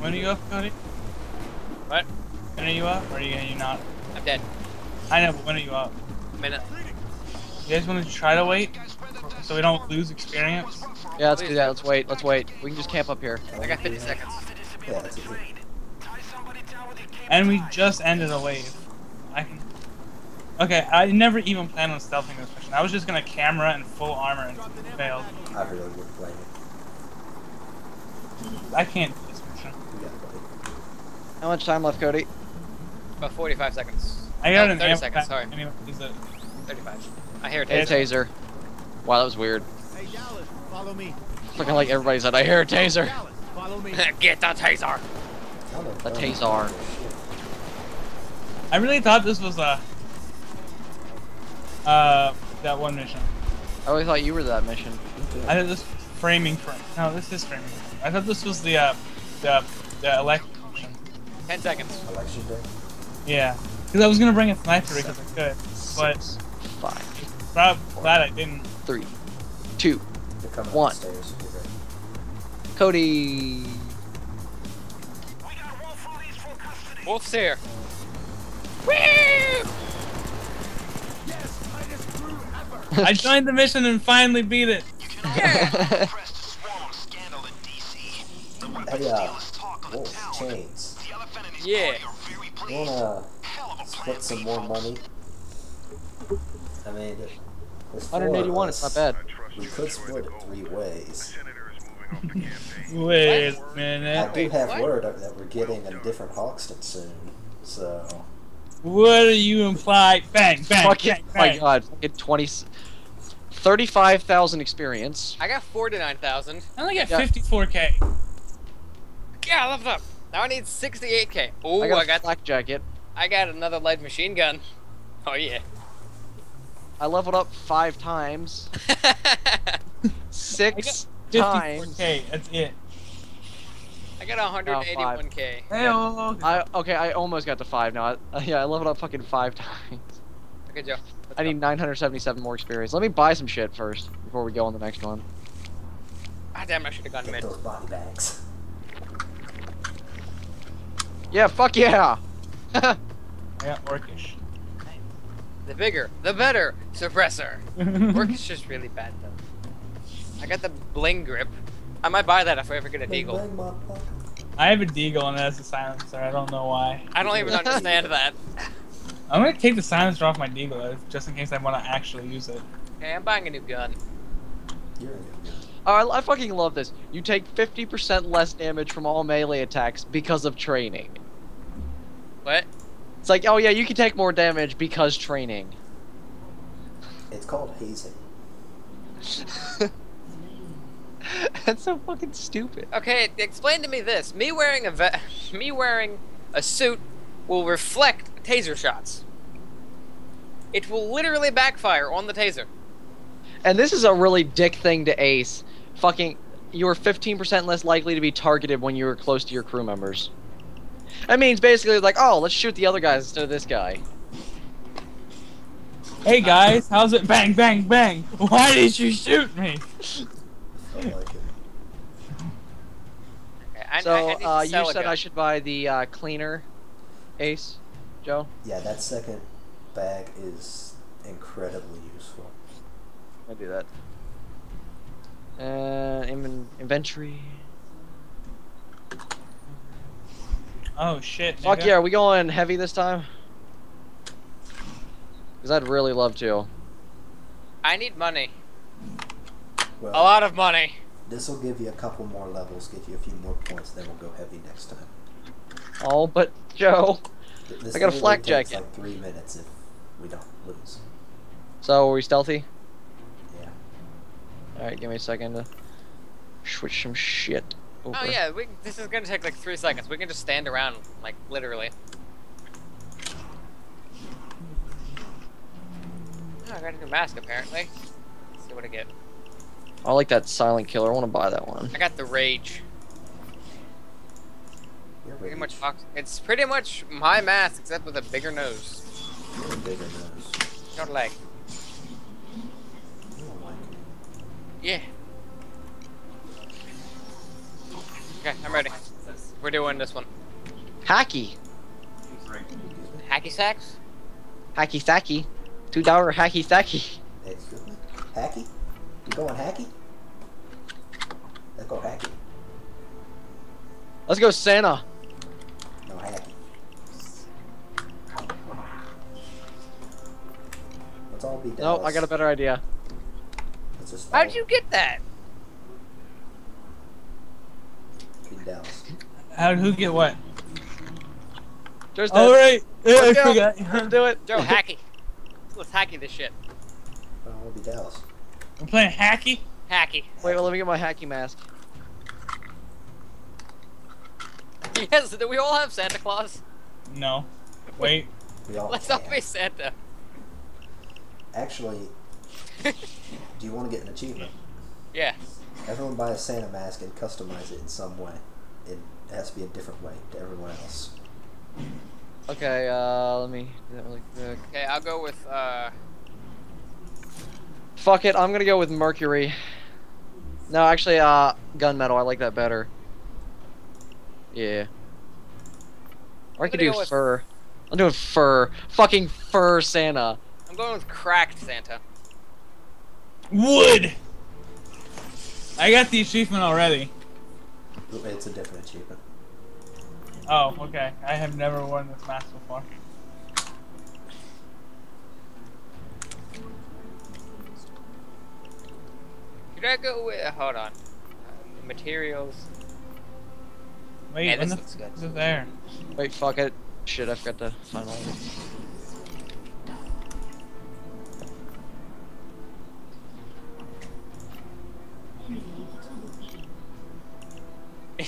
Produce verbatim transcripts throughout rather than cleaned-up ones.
Where do you go, Cody? What? When are you up, or are you, are you not? I'm dead. I know, but when are you up? Minute. You guys want to try to wait? So we don't lose experience? Yeah, let's do that. Let's wait. Let's wait. We can just camp up here. I got fifty seconds. Yeah, and we just ended a wave. I can... Okay, I never even planned on stealthing this mission. I was just gonna camera and full armor and failed. I really would play it. I can't do this mission. How much time left, Cody? About forty-five seconds. I got no, an thirty seconds, sorry. Anyway, is it? thirty-five. I hear a taser. Hey, taser. Wow, that was weird. Hey, Dallas, follow me. Looking like everybody said, I hear a taser. Dallas, follow me. Get the taser. The taser. I really thought this was a... Uh, that one mission. I always thought you were that mission. I thought this was framing for... No, this is framing. I thought this was the, uh, the, the election mission. Ten seconds. Election day? Yeah. Because I was going to bring a sniper because I could, but... Six, five, I'm four, glad I didn't. Three, two, one. Cody! We got Wolf Police for custody! Wolf's here! Woo! Yes, lightest crew ever! I joined the mission and finally beat it! You can also press the swarm scandal in D C. The weapons dealers talk on the tower. The elephant and his party are very pleased. Yeah. Get some more money. I mean, one eighty-one, it's not bad. We could split it three ways. Wait a minute. I do have what? Word that we're getting a different Hoxton soon, so... What do you imply? Bang, bang, Fuck bang, it. bang. Oh my god, get thirty-five thousand experience. I got forty-nine thousand. I only got yeah. fifty-four K. Yeah, I love that. Now I need sixty-eight K. Oh, I got a I got flak jacket. I got another lead machine gun. Oh yeah. I leveled up five times. Six times. fifty-four K, that's it. I got one hundred eighty-one K. Oh, hey, I, okay, I almost got to five now. I, yeah, I leveled up fucking five times. Okay, Joe. I need nine hundred seventy-seven more experience. Let me buy some shit first before we go on the next one. Ah, damn, I should have gotten mid. Those body bags. Yeah, fuck yeah. I got orcish. The bigger, the better, suppressor. Orcish is really bad though. I got the bling grip. I might buy that if I ever get a deagle. I have a deagle and it has a silencer. I don't know why. I don't even understand that. I'm gonna take the silencer off my deagle just in case I want to actually use it. Okay, I'm buying a new gun. You're a new gun. Oh, I, I fucking love this. You take fifty percent less damage from all melee attacks because of training. What? It's like, oh yeah, you can take more damage because training. It's called hazing. That's so fucking stupid. Okay, explain to me this. Me wearing a ve me wearing a suit will reflect taser shots. It will literally backfire on the taser. And this is a really dick thing to ace. Fucking, you're fifteen percent less likely to be targeted when you are close to your crew members. That means basically like, oh, let's shoot the other guys instead of this guy. Hey guys, how's it? Bang, bang, bang. Why did you shoot me? I like it. Okay, so, I, I uh, you said I should buy the uh, cleaner, Ace, Joe? Yeah, that second bag is incredibly useful. I'll do that. Uh, in inventory. Oh shit! Fuck yeah, are we going heavy this time? Cause I'd really love to. I need money. Well, a lot of money. This will give you a couple more levels, give you a few more points, then we'll go heavy next time. Oh, but Joe, this I got a flak jacket. Like three minutes if we don't lose. So are we stealthy? Yeah. All right, give me a second to switch some shit. Over. Oh yeah, we, this is gonna take like three seconds. We can just stand around, like literally. Oh, I got a new mask apparently. Let's see what I get. I like that silent killer. I want to buy that one. I got the rage. You're pretty rage. much. It's pretty much my mask except with a bigger nose. You're a bigger nose. Don't like. You don't like it. Yeah. Okay, I'm ready. We're doing this one. Hacky. Hacky sacks? Hacky sacky. Two dollar hacky sacky. Hacky? You going hacky? Let's go hacky. Let's go Santa. No hacky. Let's all be dead. No, I got a better idea. How'd you get that? How'd who get what? There's that. All right. Yeah, I forgot. Let's do it. Throw hacky. Let's hacky this shit. I want to be Dallas. I'm playing hacky? Hacky. Wait, well, let me get my hacky mask. Yes, do we all have Santa Claus? No. Wait. We all Let's can. not be Santa. Actually, do you want to get an achievement? Yeah. Everyone buy a Santa mask and customize it in some way. It has to be a different way to everyone else. Okay, uh, let me... Okay, I'll go with, uh... Fuck it, I'm gonna go with Mercury. No, actually, uh, Gunmetal, I like that better. Yeah. Or I could do fur. I'm doing fur. Fucking fur Santa. I'm going with cracked Santa. Wood! I got the achievement already. It's a different achievement. Oh, okay. I have never worn this mask before. Should I go with... Hold on. Uh, materials. Wait, yeah, this looks good. Is there. Wait, fuck it. Shit, I forgot to find all this.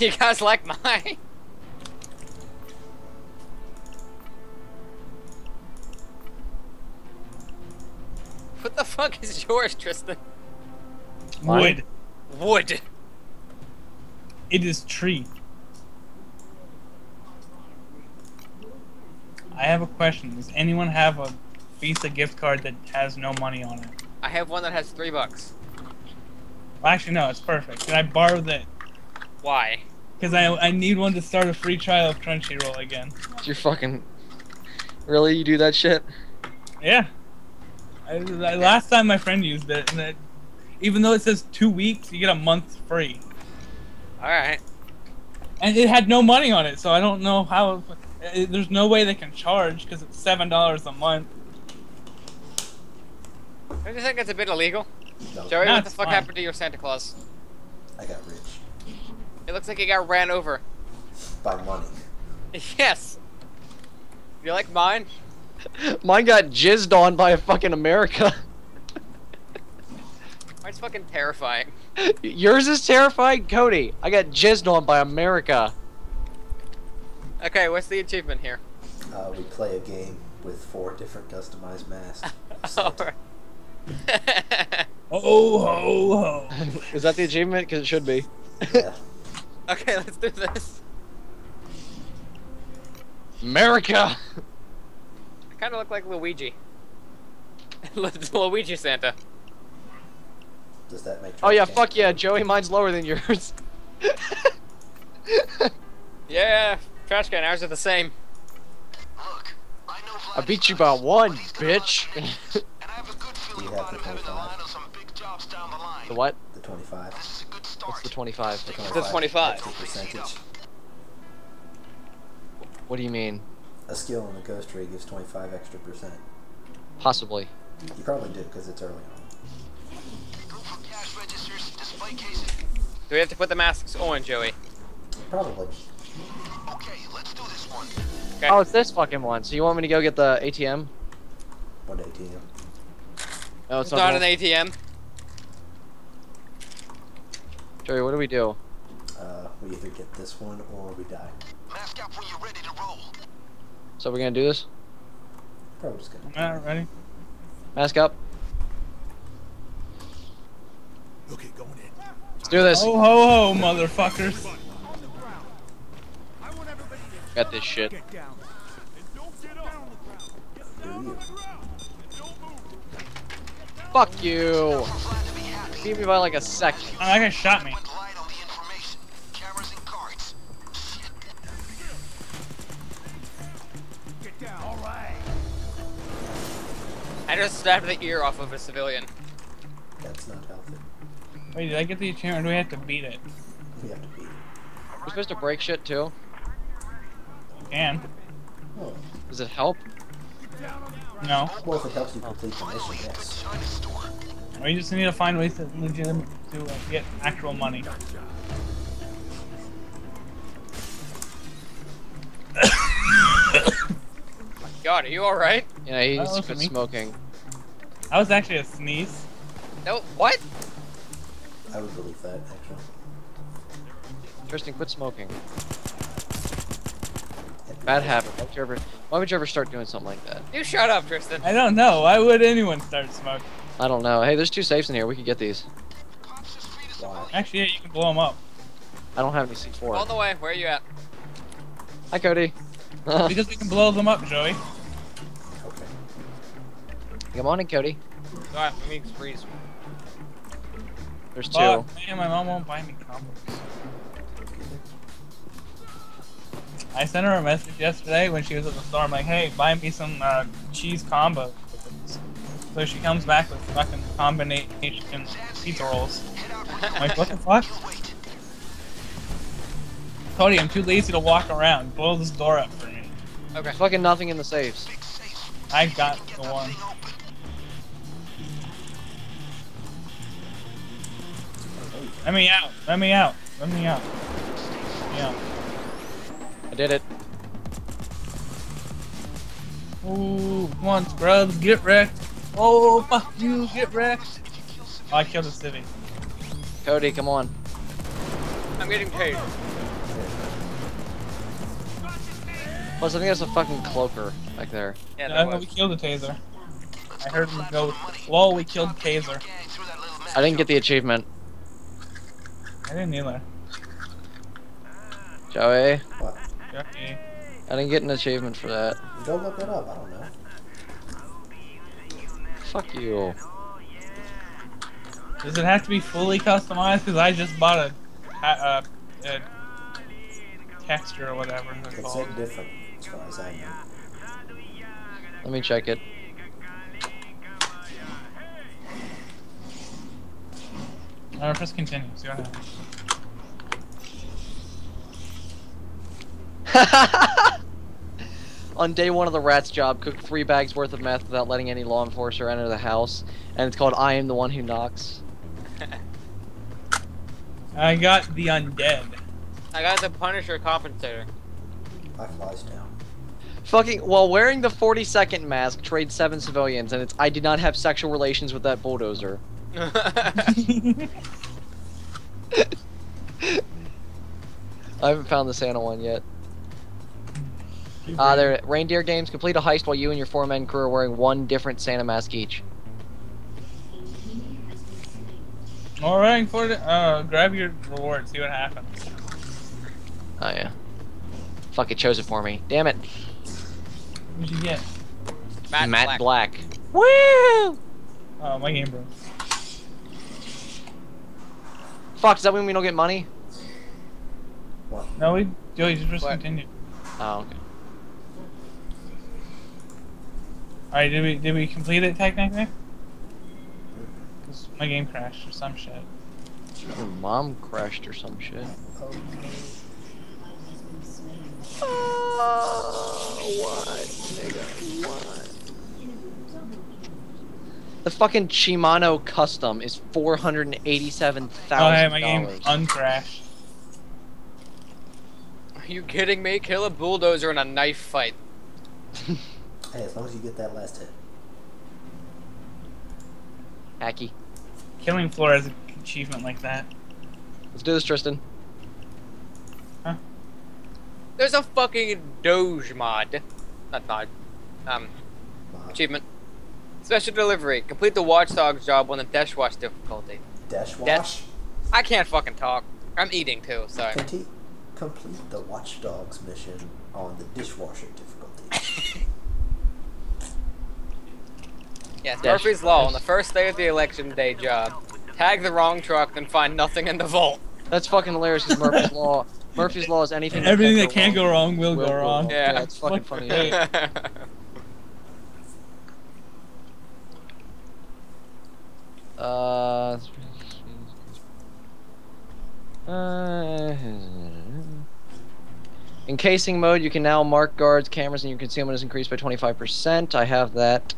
You guys like mine? What the fuck is yours, Tristan? Wood. Wood. It is tree. I have a question. Does anyone have a Visa gift card that has no money on it? I have one that has three bucks. Well, actually, no, it's perfect. Can I borrow that? Why? Because I, I need one to start a free trial of Crunchyroll again. You're fucking... Really? You do that shit? Yeah. I, I, last time my friend used it, and it, even though it says two weeks, you get a month free. Alright. And it had no money on it, so I don't know how... It, there's no way they can charge, because it's seven dollars a month. Don't you think it's a bit illegal? No. Joey, no, what the fuck fine. happened to your Santa Claus? I got rich. It looks like he got ran over. By money. Yes. You like mine? Mine got jizzed on by a fucking America. Mine's fucking terrifying. Yours is terrifying? Cody, I got jizzed on by America. Okay, what's the achievement here? Uh, we play a game with four different customized masks. Alright. Ho ho ho. Is that the achievement? Because it should be. Yeah. Okay, let's do this. America! I kind of look like Luigi. Luigi Santa. Does that make? Oh yeah, fuck yeah, Joey. Mine's lower than yours. Yeah, trash can. Ours are the same. Look, I know. I beat you by one, bitch. And I have a good feeling about him having the line on some big jobs down the line. The what? The twenty-five. What's the twenty-five? The twenty-five. It's twenty-five. That's the percentage. What do you mean? A skill in the ghost tree gives twenty-five extra percent. Possibly. You probably did because it's early on. Go for cash registers, display cases. Do we have to put the masks on, Joey? Probably. Okay, let's do this one. Okay. Oh, it's this fucking one. So you want me to go get the A T M? What A T M? No, it's, it's not, not an A T M. Joey, what do we do? Uh, we either get this one or we die. Mask up when you're ready to roll. So we're gonna do this? Probably just gonna. All right, ready. Mask up. Okay, going in. Let's do this. Ho ho ho, motherfuckers! Got this shit. Get down. And don't get up. Get down on the ground. Fuck you! Beat me by like a second. Oh, that guy shot me. Cameras and cards. Shit. I just snapped the ear off of a civilian. That's not healthy. Wait, did I get the achievement or do we have to beat it? We have to beat it. We're supposed to break shit too? We can. Oh. Does it help? No. Well, if it helps you complete the mission, yes. We just need to find ways to legitimate to uh, get actual money. God, are you alright? Yeah, he's been smoking. That was actually a sneeze. No, what? I was really fat, actually. Tristan, quit smoking. Bad habit. Why would, you ever, why would you ever start doing something like that? You shut up, Tristan. I don't know. Why would anyone start smoking? I don't know. Hey, there's two safes in here. We could get these. Wow. Actually, yeah, you can blow them up. I don't have any C four. On the way. Where are you at? Hi, Cody. Because we can blow them up, Joey. Good morning, Cody. Sorry, let me freeze. There's two. Oh, man, my mom won't buy me comics. I sent her a message yesterday when she was at the store. I'm like, hey, buy me some uh, cheese combo. So she comes back with fucking combination pizza rolls. I'm like, what the fuck? Cody, I'm too lazy to walk around. Blow this door up for me. Okay. There's fucking nothing in the safes. I got the one. Let me out! Let me out! Let me out! Let me out! I did it. Ooh, come on, scrubs, get wrecked! Oh, fuck you, get wrecked! Oh, I killed a civvy. Cody, come on. I'm getting paid. Plus, I think that's a fucking cloaker back there. Yeah, yeah I know we killed a taser. I heard him go, lol, we killed taser. I didn't get the achievement. I didn't either. Joey? What? Joey. I didn't get an achievement for that. Go look it up, I don't know. Fuck you. Does it have to be fully customized? Because I just bought a, a, a, a texture or whatever it's called. It's different, as far as I know. Let me check it. Alright, press continue, see what happens. On day one of the rat's job, cooked three bags worth of meth without letting any law enforcer enter the house, and it's called I Am the One Who Knocks. I got the undead. I got the Punisher compensator. I flies down. Fucking, while wearing the forty-second mask, trade seven civilians, and it's I did not have sexual relations with that bulldozer. I haven't found the Santa one yet. Ah, uh, there. Reindeer Games, complete a heist while you and your four men crew are wearing one different Santa mask each. All right, for the, uh, grab your reward. See what happens. Oh yeah. Fuck, it chose it for me. Damn it. What'd you get? Matt, Matt Black. Black. Woo! Oh, my game broke. Fuck, does that mean we don't get money? What? No, we Joey, just press continue. Oh, okay. Alright, did we did we complete it technically? Because my game crashed or some shit. Your mom crashed or some shit. Oh, why, nigga, why? The fucking Shimano Custom is four hundred and eighty-seven thousand. Oh, hey, my game uncrashed. Are you kidding me? Kill a bulldozer in a knife fight. Hey, as long as you get that last hit. Hacky. Killing Floor has an achievement like that. Let's do this, Tristan. Huh? There's a fucking Doge mod. Not mod. Um, mod. Achievement. Special delivery. Complete the Watchdog job on the Dashwash difficulty. Dashwash? Dash I can't fucking talk. I'm eating too, sorry. Complete, complete the Watchdog's mission on the dishwasher difficulty. Yes, Dash Murphy's law on the first day of the election day job. Tag the wrong truck, then find nothing in the vault. That's fucking hilarious because Murphy's law. Murphy's law is anything. Everything that can go wrong will go wrong. Yeah, it's fucking funny. Uh, uh, in casing mode, you can now mark guards, cameras, and your concealment is increased by twenty-five percent. I have that.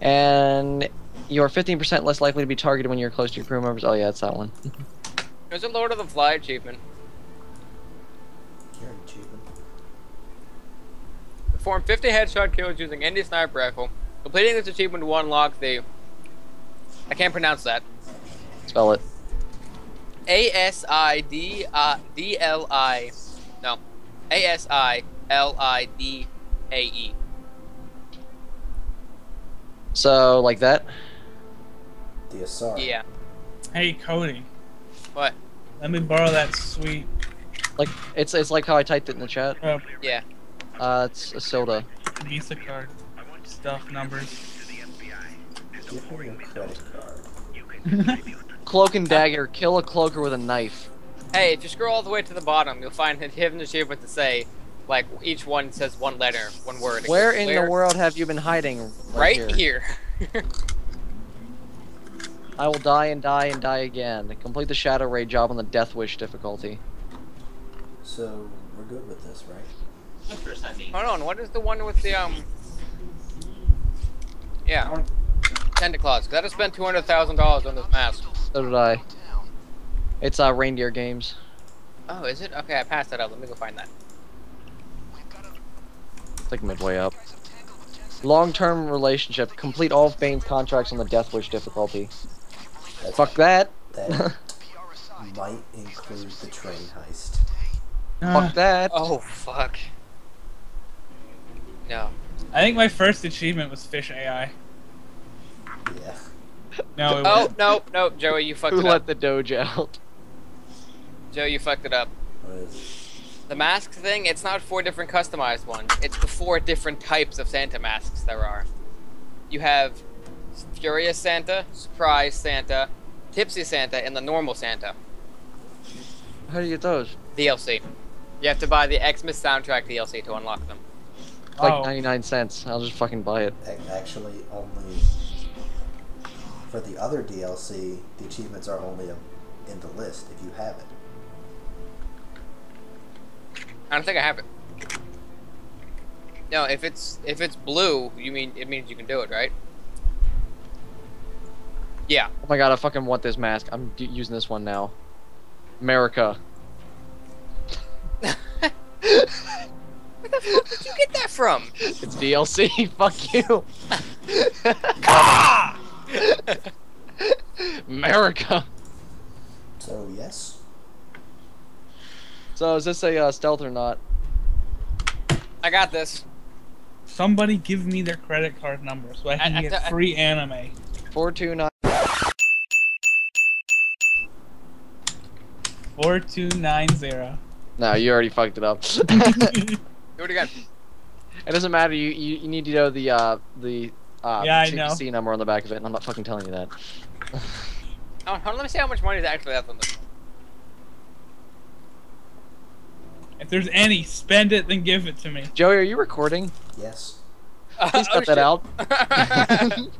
And you're fifteen percent less likely to be targeted when you're close to your crew members. Oh yeah, it's that one. There's a Lord of the Fly achievement. You're an achievement. Perform fifty headshot kills using any sniper rifle. Completing this achievement will unlock the... I can't pronounce that. Spell it. A S I D D L I... No. A S I L I D A E. So, like that? D S R. Yeah. Hey, Cody. What? Let me borrow that sweet... Like, it's it's like how I typed it in the chat. Oh. Yeah. Uh, it's Asiliidae. An Visa card. Stuff, numbers. Give me a credit card. Cloak and dagger. Kill a cloaker with a knife. Hey, if you scroll all the way to the bottom, you'll find hidden achievements to say, like, each one says one letter, one word. Where in clear. the world have you been hiding? Right, right here. here. I will die and die and die again. Complete the Shadow Raid job on the Deathwish difficulty. So, we're good with this, right? First Hold on, what is the one with the, um... Yeah. Santa Claus. I just spent two hundred thousand dollars on this mask. So did I. It's uh, Reindeer Games. Oh, is it? Okay, I passed that up. Let me go find that. It's like midway up. Long-term relationship. Complete all of Bane's contracts on the Deathwish difficulty. That's Fuck that. That might include the train heist. Uh, fuck that. Oh, fuck. No. I think my first achievement was fish A I. Yeah. No, it oh, no, no, Joey, you fucked Who it up. Who let the Doge out? Joey, you fucked it up. What is it? The mask thing, it's not four different customized ones. It's the four different types of Santa masks there are. You have Furious Santa, Surprise Santa, Tipsy Santa, and the normal Santa. How do you get those? D L C. You have to buy the Xmas soundtrack D L C to unlock them. Like oh. ninety-nine cents. I'll just fucking buy it. Actually, only for the other D L C, the achievements are only in the list if you have it. I don't think I have it. No, if it's if it's blue, you mean it means you can do it, right? Yeah. Oh my god, I fucking want this mask. I'm d using this one now. America. Where the fuck did you get that from? It's D L C. Fuck you. Ah! America. So yes. So is this a uh, stealth or not? I got this. Somebody give me their credit card number so I can I, I, get I, free I, anime. Four two nine. Four two nine zero. No, you already fucked it up. Do it again. It doesn't matter. You you, you need to know the uh the uh yeah, C P C number on the back of it, and I'm not fucking telling you that. Oh, let me see how much money is actually left on this. If there's any, spend it, then give it to me. Joey, are you recording? Yes. Uh, Please cut oh, that shit. out.